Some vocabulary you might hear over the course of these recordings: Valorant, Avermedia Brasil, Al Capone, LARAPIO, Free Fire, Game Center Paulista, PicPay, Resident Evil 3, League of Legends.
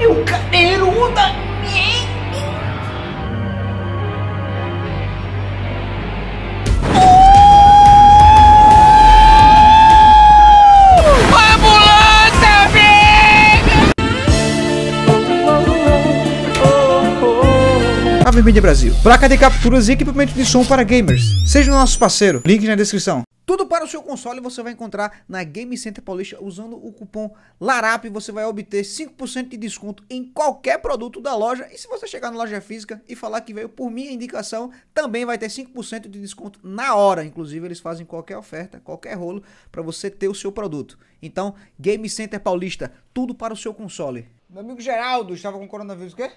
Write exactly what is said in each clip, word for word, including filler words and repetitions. meu cabeluda. Avermedia Brasil, placa de capturas e equipamento de som para gamers. Seja o nosso parceiro, link na descrição. Tudo para o seu console você vai encontrar na Game Center Paulista usando o cupom LARAPIO e você vai obter cinco por cento de desconto em qualquer produto da loja. E se você chegar na loja física e falar que veio por minha indicação, também vai ter cinco por cento de desconto na hora. Inclusive eles fazem qualquer oferta, qualquer rolo para você ter o seu produto. Então, Game Center Paulista, tudo para o seu console. Meu amigo Geraldo, estava com coronavírus o quê?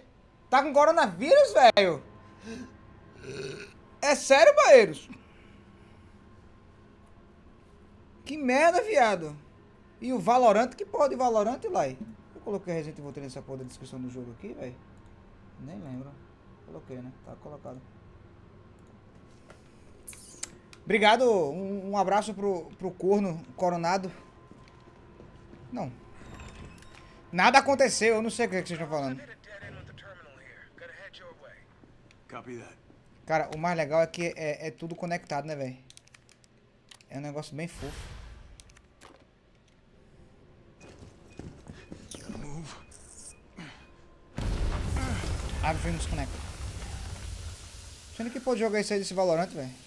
Tá com coronavírus, velho? É sério, Baeiros? Que merda, viado. E o Valorant, que porra de Valorant, lá? Eu coloquei Resident Evil três nessa porra da descrição do jogo aqui, velho. Nem lembro. Coloquei, né? Tá colocado. Obrigado. Um, um abraço pro, pro corno coronado. Não. Nada aconteceu. Eu não sei o que, é que vocês estão falando. Cara, o mais legal é que é, é tudo conectado, né, velho? É um negócio bem fofo. Ah, vem nos conecta. Sendo que pode jogar isso aí desse Valorant, velho.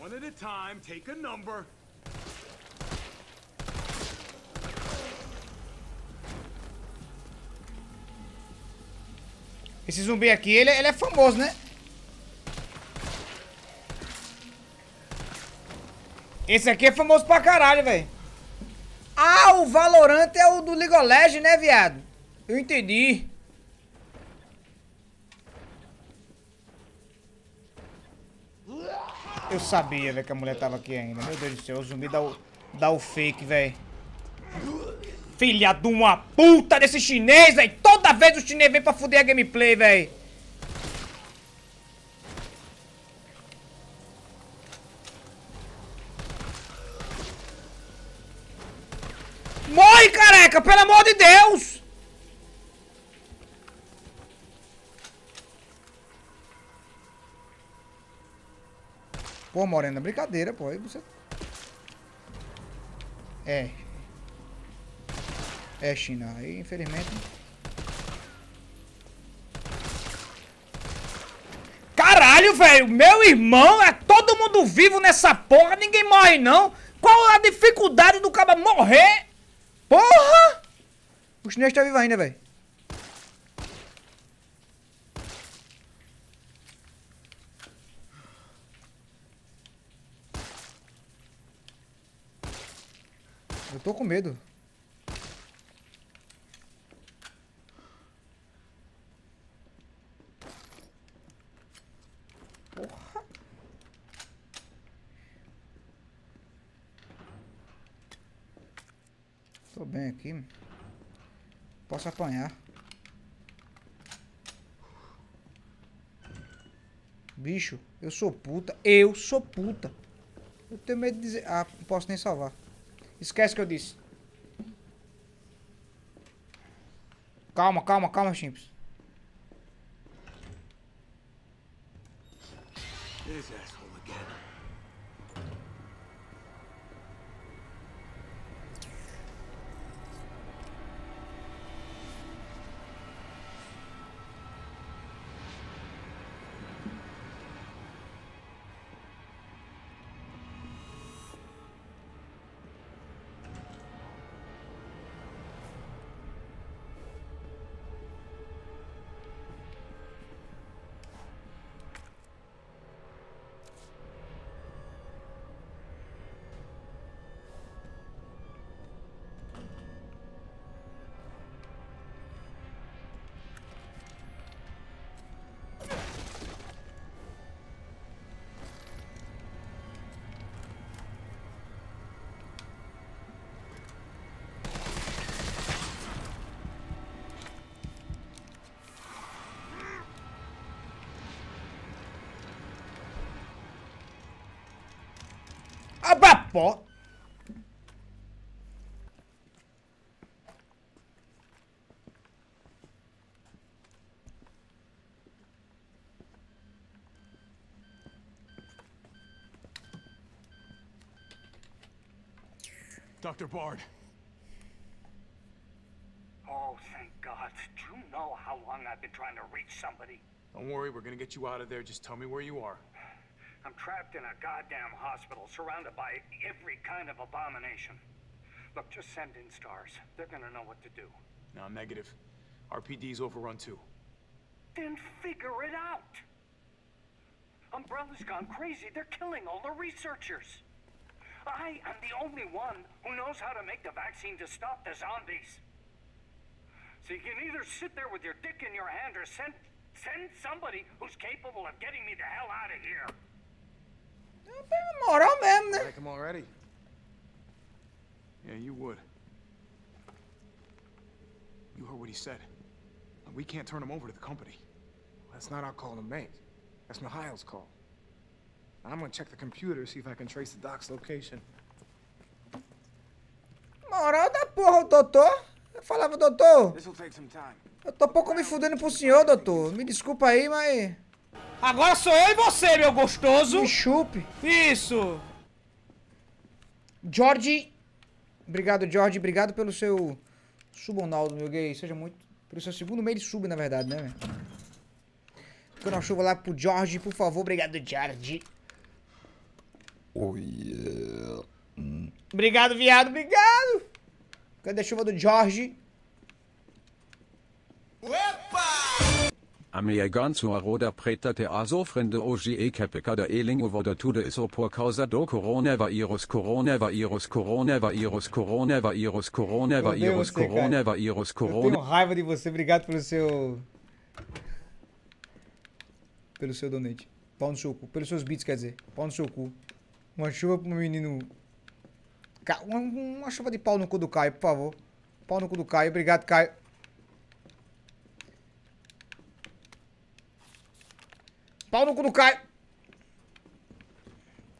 One at a time, take a number. Esse zumbi aqui, ele, ele é famoso, né? Esse aqui é famoso pra caralho, velho. Ah, o Valorant é o do League of Legends, né, viado? Eu entendi. Eu sabia, velho, que a mulher tava aqui ainda. Meu Deus do céu, o zumbi dá o, dá o fake, velho. Filha de uma puta desse chinês, velho. Toda vez o chinês vem pra fuder a gameplay, velho. Morre, careca, pelo amor de Deus! Pô, Morena, brincadeira, pô. Aí você... É. É, China. Aí, infelizmente... Caralho, velho! Meu irmão, é todo mundo vivo nessa porra. Ninguém morre, não. Qual a dificuldade do cara morrer? Porra! O chinês tá vivo ainda, velho. Eu tô com medo. Porra. Tô bem aqui. Posso apanhar. Bicho, eu sou puta. Eu sou puta. Eu tenho medo de dizer... Ah, não posso nem salvar. Esquece que eu disse. Calma, calma, calma, chimps. pó. Doctor Bard. Oh, thank God. Do you know how long I've been trying to reach somebody? Don't worry, we're gonna get you out of there. Just tell me where you are. I'm trapped in a goddamn hospital, surrounded by every kind of abomination. Look, just send in stars. They're gonna know what to do. No, negative. R P D's overrun too. Then figure it out! Umbrella's gone crazy. They're killing all the researchers. I am the only one who knows how to make the vaccine to stop the zombies. So you can either sit there with your dick in your hand or send, send somebody who's capable of getting me the hell out of here. Moral mesmo, né? Like him already. Yeah, you would. You heard what he said. We can't turn him over to the company. That's not our call to make. That's Mihail's call. I'm gonna check the computer, see if I can trace the doc's location. Moral da porra, o doutor. Eu falava, doutor, eu tô pouco me fudendo pro senhor, doutor. Me desculpa aí, mas... Agora sou eu e você, meu gostoso. Me chupe. Isso. Jorge. Obrigado, Jorge. Obrigado pelo seu subonaldo, meu gay. Seja muito... Pelo seu segundo meio de sub, na verdade, né, velho? Ficou na chuva lá pro Jorge, por favor. Obrigado, Jorge. Oh, yeah. Hum. Obrigado, viado. Obrigado. Cadê a chuva do Jorge? Opa! Americano da preta te a sofrendo hoje e capca da elingo da tudo isso por causa do coronavírus, coronavírus, coronavírus, coronavírus, coronavírus, coronavírus, coronavírus. Eu tenho raiva de você, obrigado pelo seu... Pelo seu donate. Pau no seu cu. Pelos seus beats, quer dizer. Pau no seu cu. Uma chuva pro menino... Uma chuva de pau no cu do Caio, por favor. Pau no cu do Caio, obrigado, Caio. Pau no cu do Caio.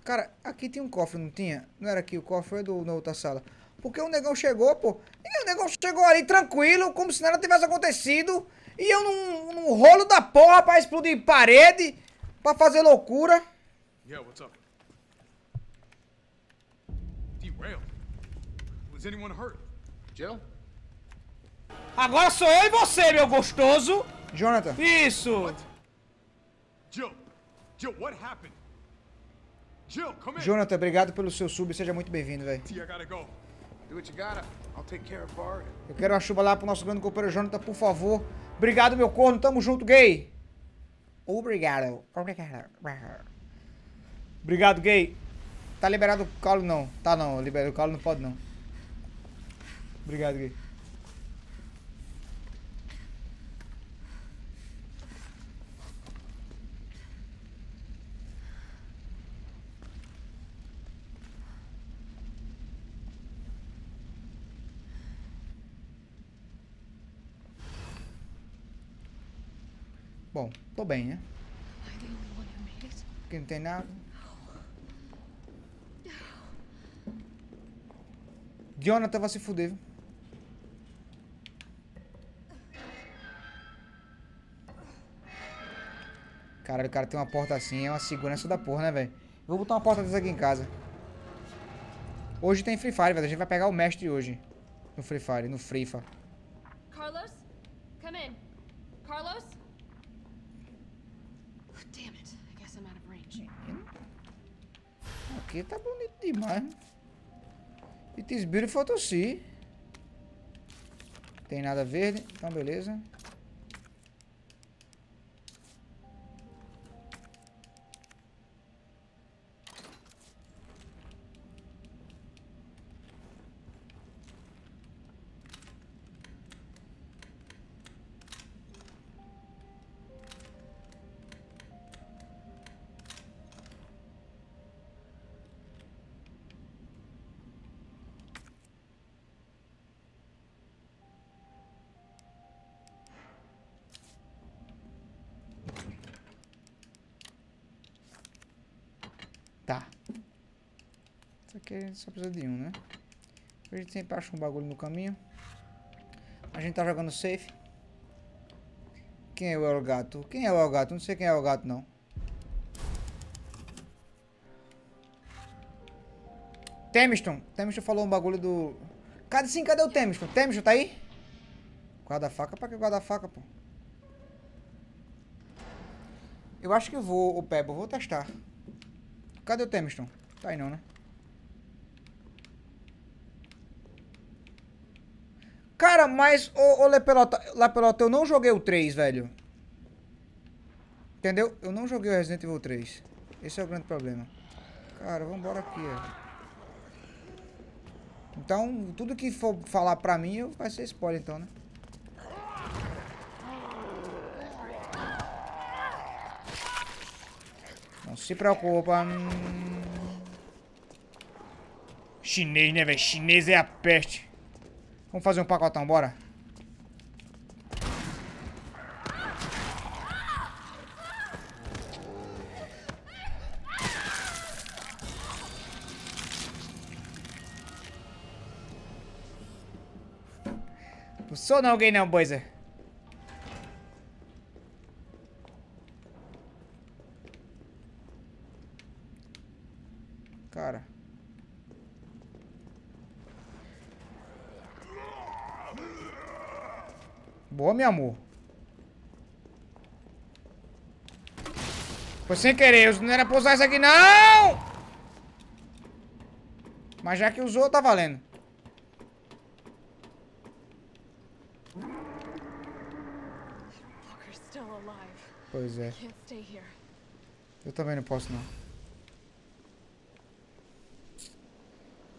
Cara, aqui tem um cofre, não tinha? Não era aqui o cofre, era do, na outra sala. Porque o negão chegou, pô. E o negão chegou ali tranquilo, como se nada tivesse acontecido. E eu num, num rolo da porra pra explodir parede, pra fazer loucura. Yeah, what's up? Derail. Was anyone hurt? Jill? Agora sou eu e você, meu gostoso. Jonathan. Isso. What? Jill, Jill, what happened? Jill, come in. Jonathan, obrigado pelo seu sub, seja muito bem-vindo, velho. Eu quero a chuva lá pro nosso grande companheiro Jonathan, por favor. Obrigado, meu corno, tamo junto, gay. Obrigado, obrigado. Obrigado, gay. Tá liberado o calo não? Tá não, liberado o calo não pode não. Obrigado, gay. Bom, tô bem, né? Porque não tem nada. Jonathan vai se fuder, viu? Caralho, o cara tem uma porta assim, é uma segurança da porra, né, velho? Vou botar uma porta dessa aqui em casa. Hoje tem Free Fire, velho. A gente vai pegar o mestre hoje. No Free Fire, no Free Fire. Carlos? Come in. Carlos? Aqui tá bonito demais, né? It is beautiful to see. Tem nada verde, então beleza. Isso aqui a gente só precisa de um, né? A gente sempre acha um bagulho no caminho. A gente tá jogando safe. Quem é o gato? Quem é o gato? Não sei quem é o gato, não. Temiston. Temiston falou um bagulho do... Cadê sim? Cadê o Temiston? Temiston, tá aí? Guarda-faca? Pra que guarda-faca, pô? Eu acho que eu vou, o Pebble. Vou testar. Cadê o Temiston? Tá aí não, né? Cara, mas, ô, ô Lepelota, Lepelota, eu não joguei o três, velho. Entendeu? Eu não joguei o Resident Evil três. Esse é o grande problema. Cara, vambora aqui, ó. Então, tudo que for falar pra mim vai ser spoiler, então, né? Não se preocupa. Hum... Chinês, né, velho? Chinês é a peste. Vamos fazer um pacotão, bora. Não sou não alguém não, boiza. Cara. Boa, meu amor. Foi sem querer. Eu não era pra usar isso aqui, não! Mas já que usou, tá valendo. Pois é. Eu também não posso, não.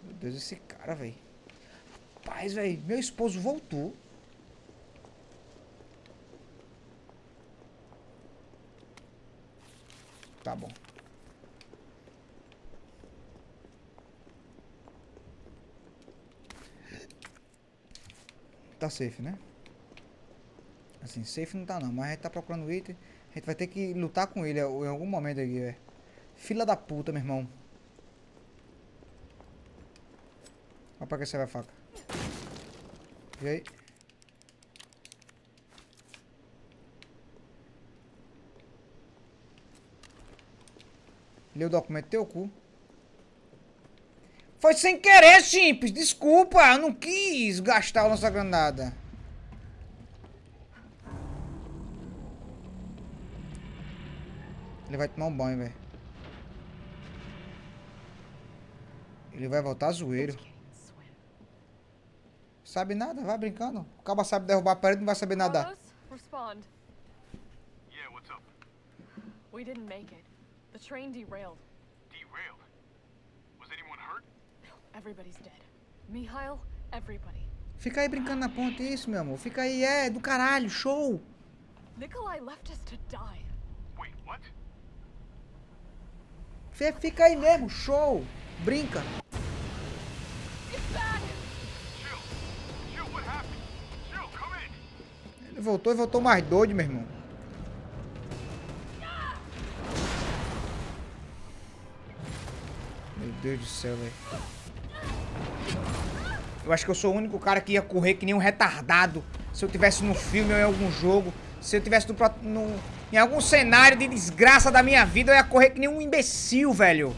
Meu Deus, esse cara, velho. Rapaz, velho. Meu esposo voltou. Tá bom. Tá safe, né? Assim, safe não tá não, mas a gente tá procurando o item. A gente vai ter que lutar com ele em algum momento aqui, velho. Fila da puta, meu irmão. Olha pra que serve a faca. E aí? Leu o documento, teu cu. Foi sem querer, simples. Desculpa, eu não quis gastar a nossa granada. Ele vai tomar um banho, velho. Ele vai voltar zoeiro. Sabe nada, vai brincando. O caba sabe derrubar a parede, não vai saber nadar. Yeah, what's up? We didn't make it. The train derailed. Derailed? Was anyone hurt? No, everybody's dead. Mihail, everybody. Fica aí brincando na ponte, é isso, meu amor. Fica aí, é, do caralho, show. Nikolai left us to die. Wait, what? Fica aí mesmo, show. Brinca. It's back. Jill, Jill, what happened? Jill, come in. Ele voltou e voltou mais doido, meu irmão. Meu Deus do céu, velho. Eu acho que eu sou o único cara que ia correr que nem um retardado. Se eu tivesse num filme ou em algum jogo. Se eu tivesse no, no, em algum cenário de desgraça da minha vida, eu ia correr que nem um imbecil, velho.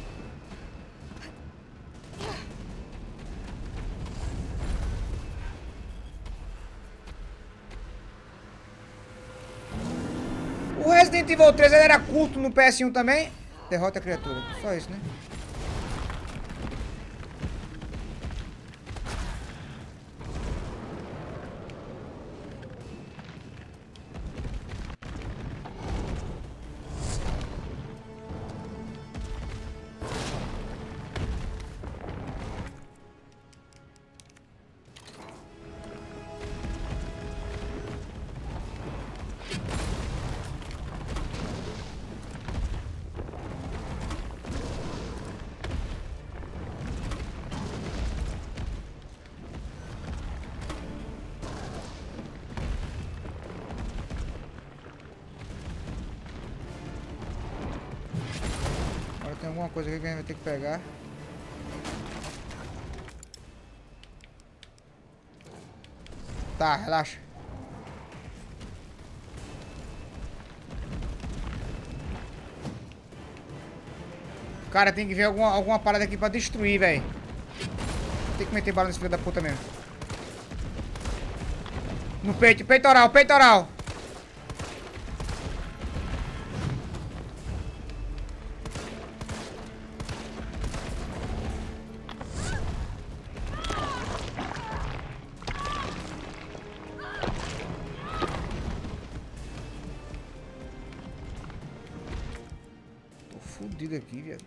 O Resident Evil três ele era curto no P S um também. Derrota a criatura. Só isso, né? Alguma coisa aqui que a gente vai ter que pegar. Tá, relaxa. Cara, tem que ver alguma, alguma parada aqui pra destruir, velho. Tem que meter bala nesse filho da puta mesmo. No peito, peitoral, peitoral. Tô fudido aqui, velho.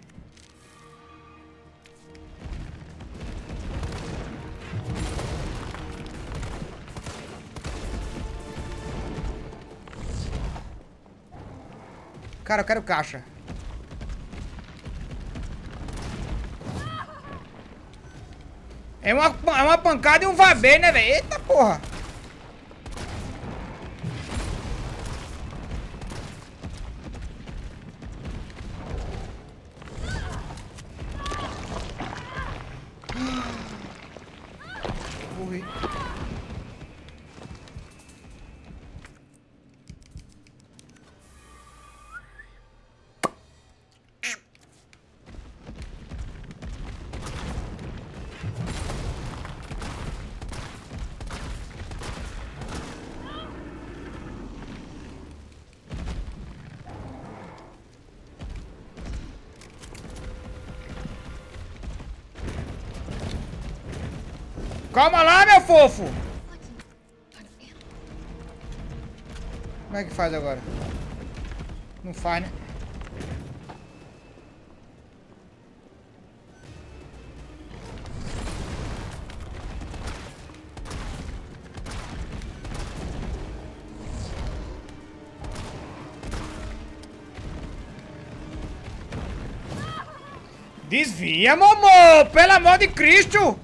Cara, eu quero caixa. É uma, é uma pancada e um vabê, né, velho? Eita, porra. Morri. Calma lá, meu fofo! Como é que faz agora? Não faz, né? Desvia, mamô! Pelo amor de Cristo!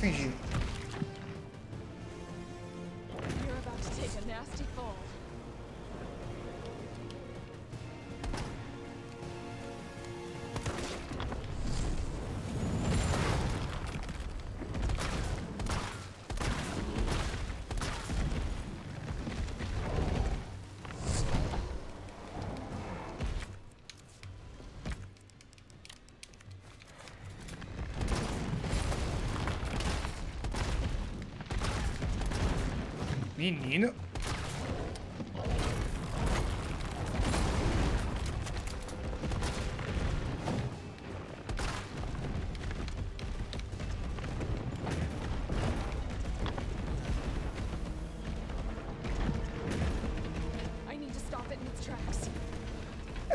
Fingir. Menino.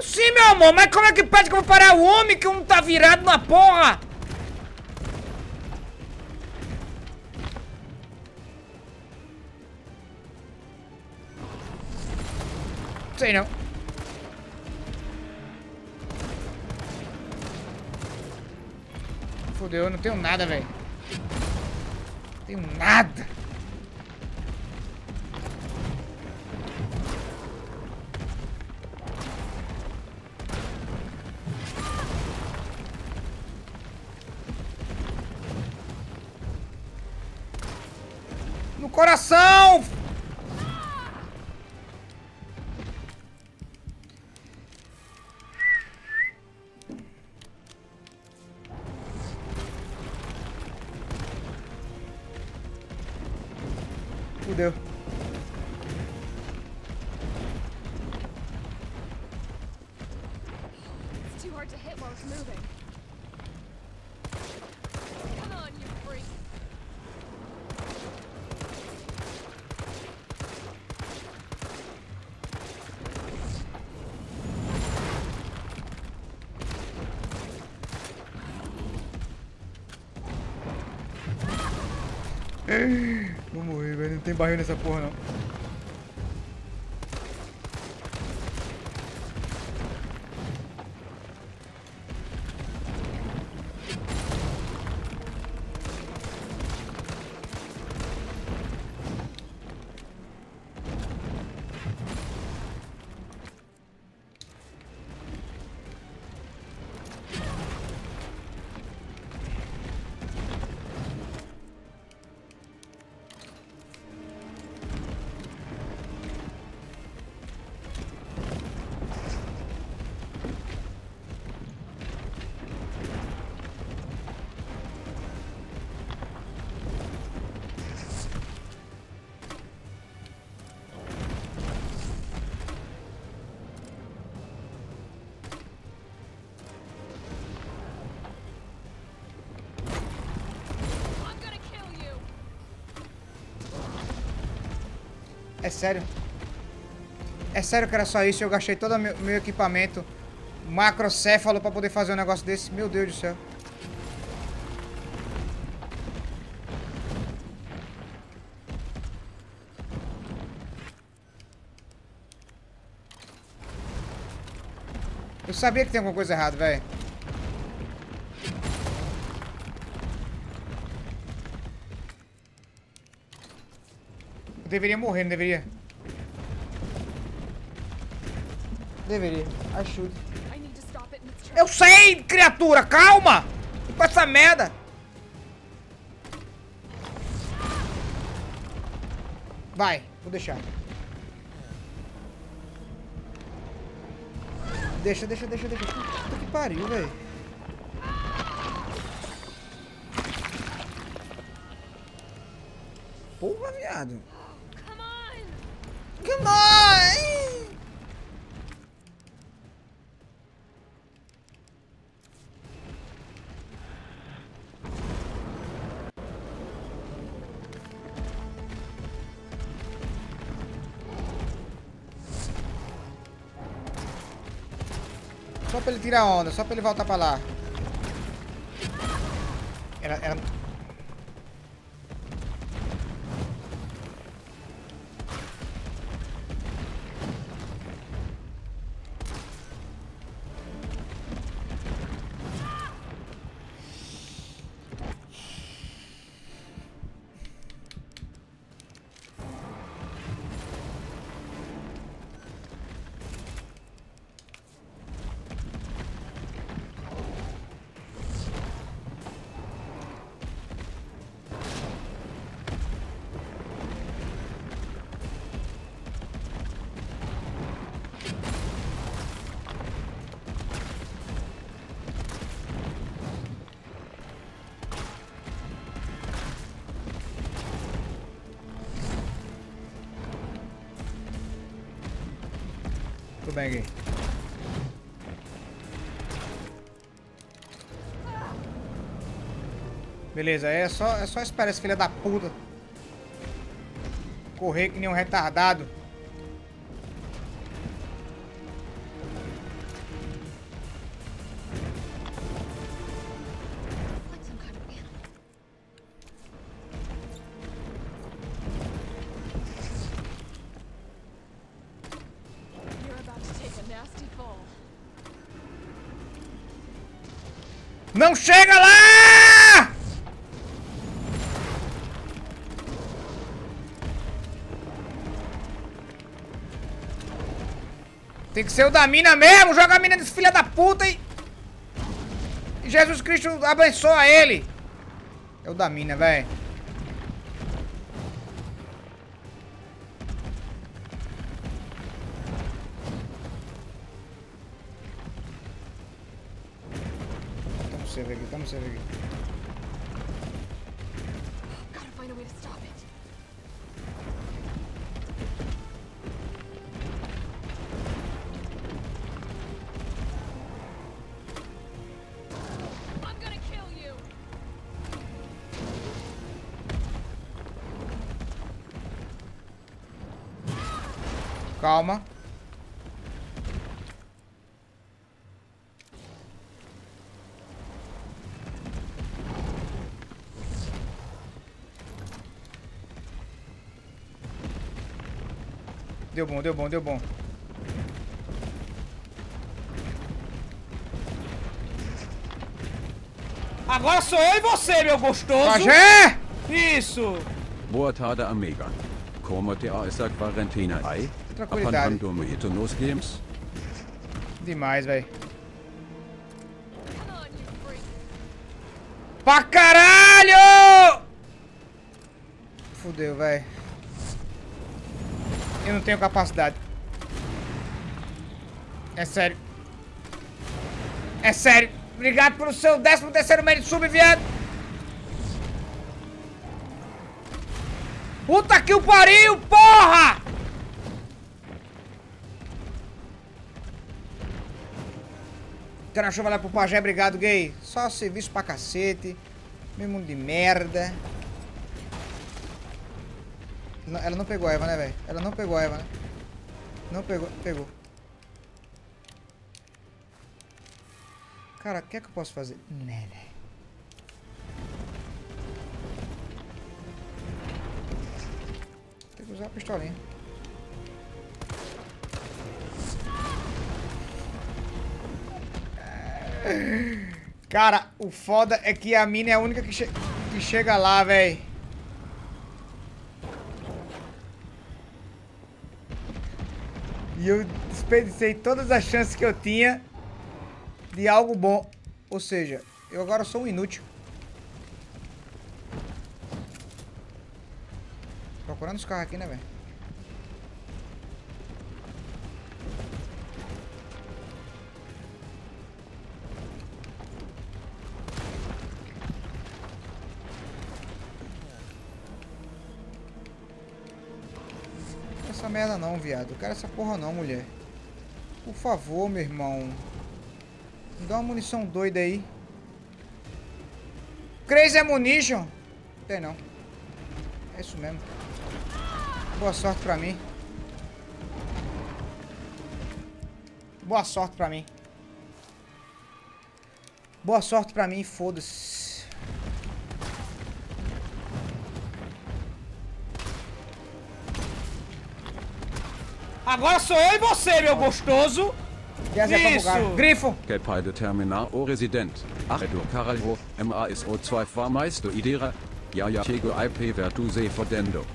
Sim, meu amor, mas como é que pede que eu vou parar o homem que um tá virado na porra? Sei não. Fodeu, eu não tenho nada, velho. Não tenho nada. No coração! Fudeu. Vou morrer, velho. Não tem barril nessa porra, não. É sério? É sério que era só isso? Eu gastei todo o meu, meu equipamento macrocéfalo pra poder fazer um negócio desse? Meu Deus do céu. Eu sabia que tem alguma coisa errada, velho. Eu deveria morrer, não deveria? Deveria. Ajuda. Eu sei, criatura! Calma! Com essa merda! Vai, vou deixar. Deixa, deixa, deixa, deixa. Puta que pariu, velho. Porra, viado. Come on! Come on! Só pra ele tirar onda, só pra ele voltar pra lá. Era, era... Bem aqui. Beleza, é só, é só esperar esse filho da puta correr que nem um retardado. Não chega lá! Tem que ser o da mina mesmo! Joga a mina desse filho da puta e... e Jesus Cristo abençoa ele! É o da mina, velho. Vamos ver aqui. Calma. Deu bom, deu bom, deu bom. Agora sou eu e você, meu gostoso. Pajé! Isso. Boa tarde, amiga. Como te a essa quarentena aí? Tranquilidade. Demais, velho. Pra caralho! Fudeu, velho. Eu não tenho capacidade. É sério. É sério. Obrigado pelo seu décimo terceiro mês de sub, viado. Puta que o pariu, porra! Cara, deixa eu falar pro pajé. Obrigado, gay. Só serviço pra cacete. Meu mundo de merda. Não, ela não pegou a Eva, né, velho? Ela não pegou a Eva, né? Não pegou, pegou. Cara, o que é que eu posso fazer? Né, velho. Tem que usar a pistolinha. Cara, o foda é que a mina é a única que, che que chega lá, velho. E eu desperdicei todas as chances que eu tinha de algo bom. Ou seja, eu agora sou um inútil. Procurando os carros aqui, né, velho? Essa merda não, viado. Eu quero essa porra não, mulher. Por favor, meu irmão. Me dá uma munição doida aí. Crazy Ammunition? Tem não. É isso mesmo. Boa sorte pra mim. Boa sorte pra mim. Boa sorte pra mim, foda-se. Agora sou eu e você, meu gostoso. Isso. Grifo. Capaz Terminal o Resident. Ach, du Caralho. M A S O dois Fahrmeister Idera. Ja, ja, Chego I P Vertuse Fodendo.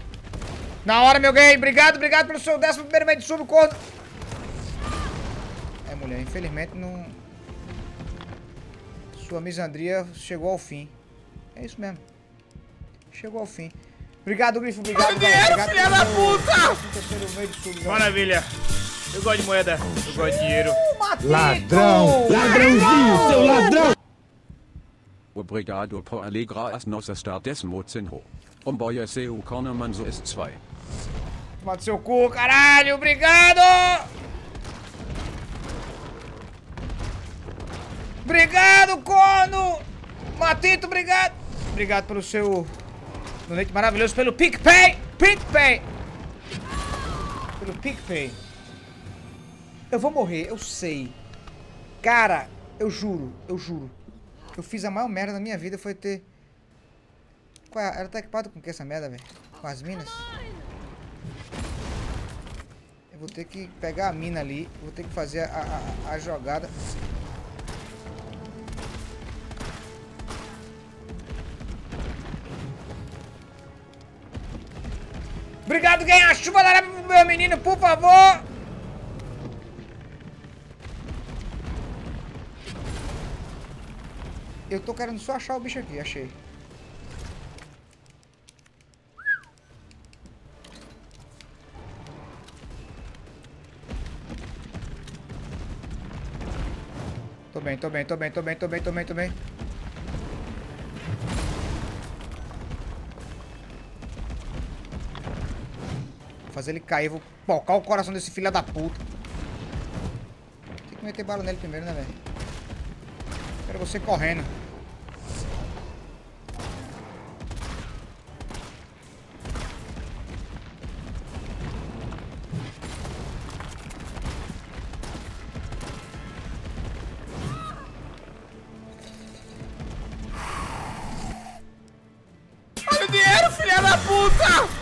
Na hora, meu guerreiro. Obrigado, obrigado pelo seu décimo primeiro mês de sub, corno. É, mulher. Infelizmente, não... Sua misandria chegou ao fim. É isso mesmo. Chegou ao fim. Obrigado, Grifo. Obrigado, dinheiro, obrigado, filha da puta! Maravilha. Eu gosto de moeda. Eu gosto de dinheiro. Uh, ladrão! Ladrãozinho, seu ladrão! Obrigado por alegrar as nossas startes mocenho. Um boia seu conomanzo es zwei. Mata seu cu, caralho! Obrigado! Obrigado, corno! Matito, obrigado! Obrigado pelo seu... Um leite maravilhoso pelo PicPay! PicPay! Pelo PicPay. Eu vou morrer, eu sei. Cara, eu juro, eu juro. Eu fiz a maior merda da minha vida foi ter... Qual é? Ela tá equipada com o que essa merda, velho? Com as minas? Eu vou ter que pegar a mina ali. Vou ter que fazer a, a, a jogada. Obrigado, ganha a chuva, meu menino, por favor! Eu tô querendo só achar o bicho aqui, achei. Tô bem, tô bem, tô bem, tô bem, tô bem, tô bem, tô bem. Fazer ele cair, vou pocar o coração desse filho da puta. Tem que meter bala nele primeiro, né, velho? Quero você correndo. Olha o dinheiro, filha da puta!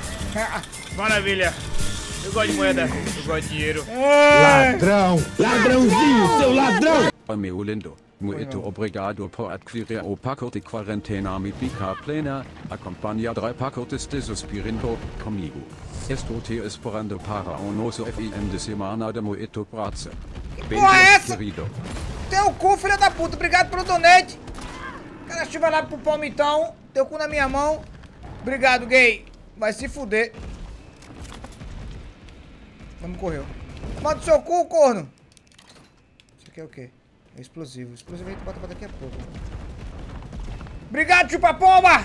Maravilha! Eu gosto de moeda, eu gosto de dinheiro. Ladrão! Ladrãozinho, seu ladrão! Meu lindo, muito obrigado por adquirir o pacote quarentena mítica plena, acompanha três pacotes de suspirando comigo. Estou te esperando para o nosso fim de semana de muito prazer. Beijos, querido. Teu cu, filho da puta, obrigado pelo donate. Cara, chuva lá pro palmitão, teu cu na minha mão. Obrigado, gay. Vai se fuder. Não me correu. Mata o seu cu, corno! Isso aqui é o quê? É explosivo. Explosivo aí tu bota pra daqui a pouco. Obrigado, chupa-pomba!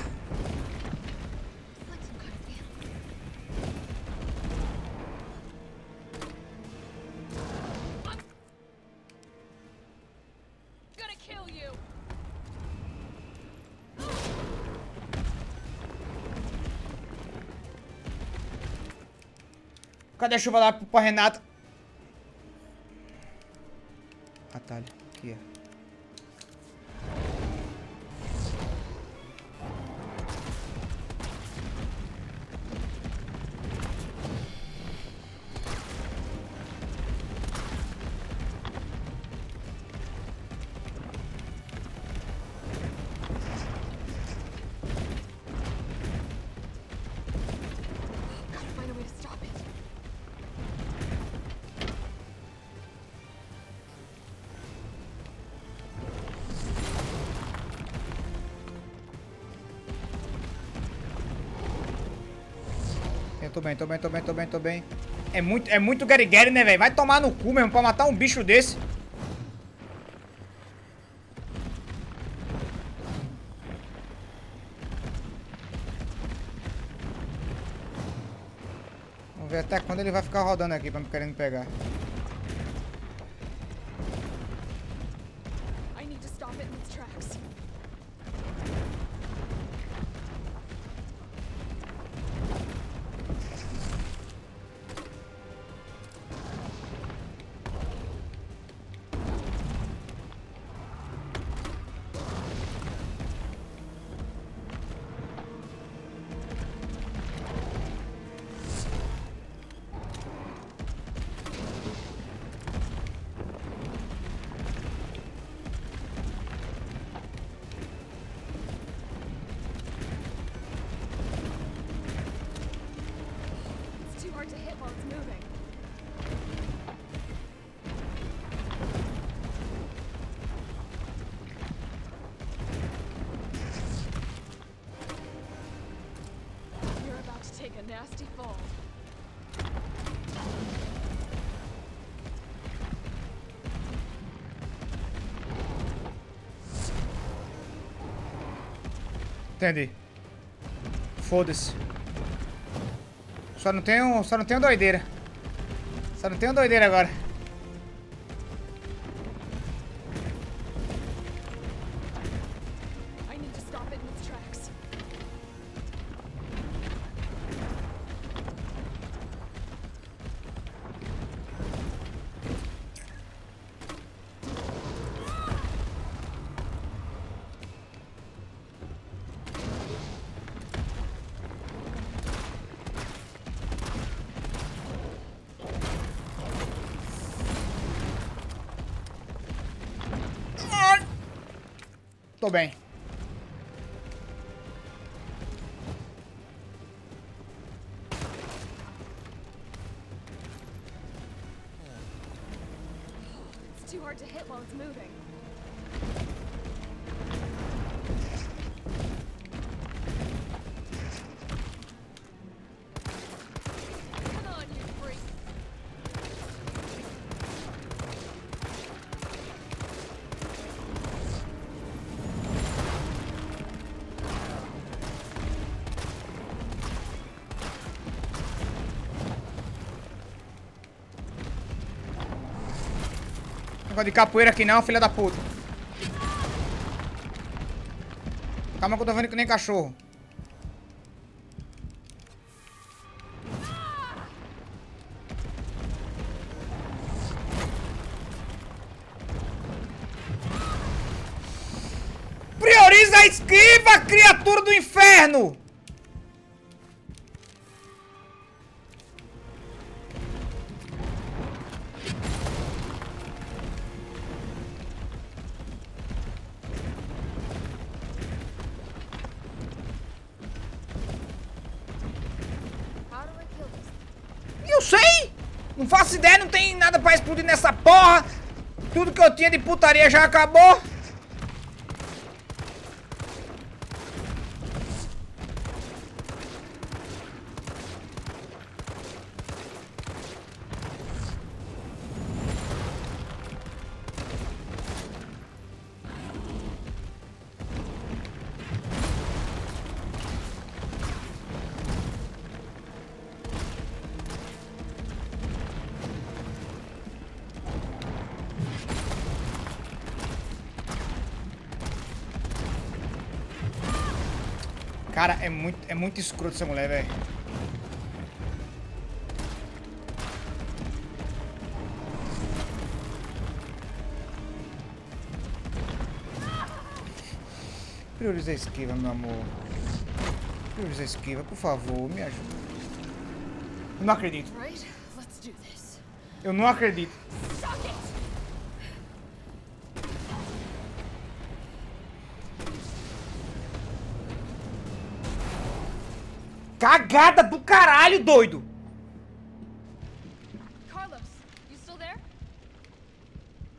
Cadê a chuva lá pra Renata? Atalho. Aqui, ó. Tô bem, tô bem, tô bem, tô bem, tô bem. É muito, é muito guerigueri, né, velho? Vai tomar no cu mesmo pra matar um bicho desse. Vamos ver até quando ele vai ficar rodando aqui pra me querendo pegar. Entendi. Foda-se. Só não tenho, só não tenho doideira. Só não tenho doideira agora. Tô bem. It's too hard to hit while it's moving. Negócio de capoeira aqui não, filha da puta. Calma que eu tô vendo que nem cachorro. Prioriza a esquiva, criatura do inferno! Ideia, não tem nada pra explodir nessa porra. Tudo que eu tinha de putaria já acabou. Cara, é muito, é muito escroto essa mulher, velho. Prioriza a esquiva, meu amor. Prioriza a esquiva, por favor, me ajuda. Eu não acredito. Eu não acredito. Cagada do caralho, doido! Carlos, you still there?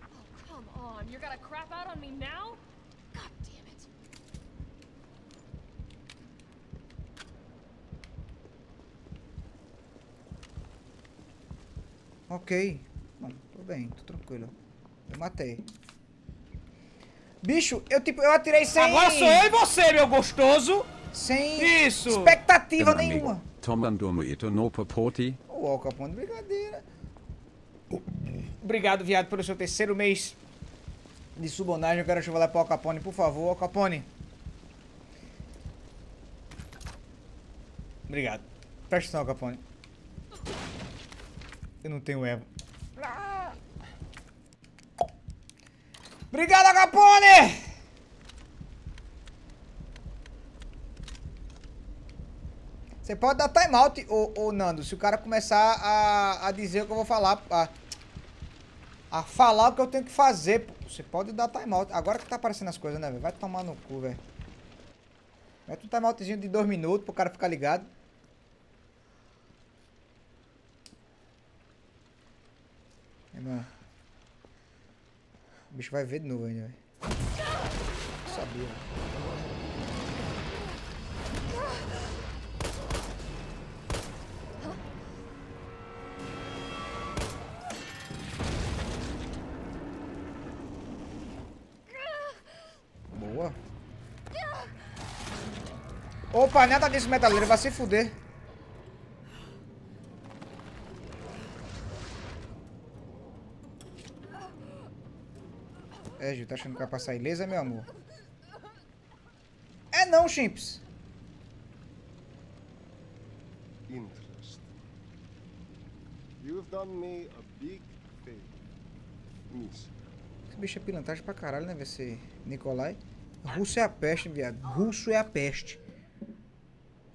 Oh, come on. You're gonna crap out on me now? God damn it. Ok. Bom, tô bem, tô tranquilo. Eu matei. Bicho, eu tipo, eu atirei sem... Agora sou eu e você, meu gostoso! Sem Isso. expectativa Meu nenhuma. Amigo, tomando muito no papote. O Al Capone, brincadeira. Obrigado, viado, pelo seu terceiro mês de subonagem. Eu quero chegar para o Al Capone, por favor, Al Capone. Obrigado. Presta atenção, Al Capone. Eu não tenho erro. Ah. Obrigado, Al Capone! Você pode dar timeout, ô, ô Nando, se o cara começar a, a dizer o que eu vou falar, a, a falar o que eu tenho que fazer, pô. Você pode dar timeout. Agora que tá aparecendo as coisas, né, velho? Vai tomar no cu, velho. Mete um timeoutzinho de dois minutos pro cara ficar ligado. É, mano. O bicho vai ver de novo ainda, velho. Não sabia, velho. Opa, nada disso, metaleiro, vai se fuder. É, Gil, tá achando que vai passar ilesa, meu amor? É não, chimps. Interesting. You've done me a big favor. Esse bicho é pilantragem pra caralho, né, esse Nikolai? Russo é a peste, viado. Russo é a peste.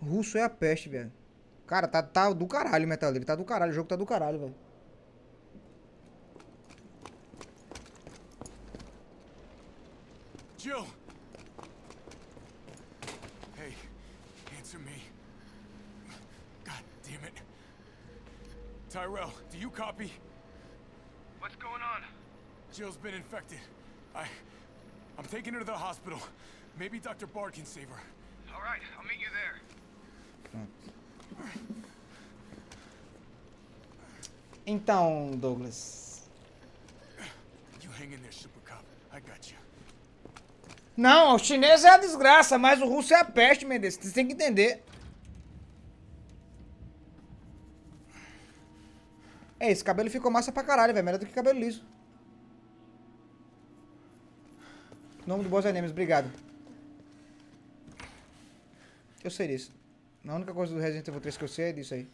Russo é a peste, velho. Cara, tá, tá do caralho, metal dele. Tá do caralho, o jogo tá do caralho, velho. Jill. Hey, answer me. God damn it. Tyrell, do you copy? What's going on? Jill's been infected. I I'm taking her to the hospital. Maybe Doctor Bard can save her. All right, I'll meet you there. Então, Douglas. Não, o chinês é a desgraça, mas o russo é a peste, Mendes. Você tem que entender. É, esse cabelo ficou massa pra caralho, velho. Melhor do que cabelo liso. Nome do Bons Animes, obrigado. Eu sei disso. A única coisa do Resident Evil três que eu sei é disso aí.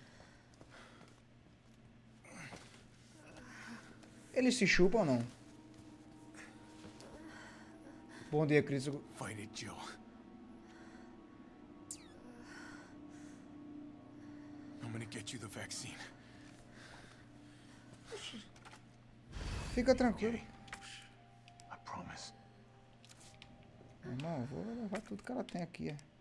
Eles se chupam ou não? Bom dia, Chris. Fica tranquilo. Irmão, eu vou levar tudo que ela tem aqui.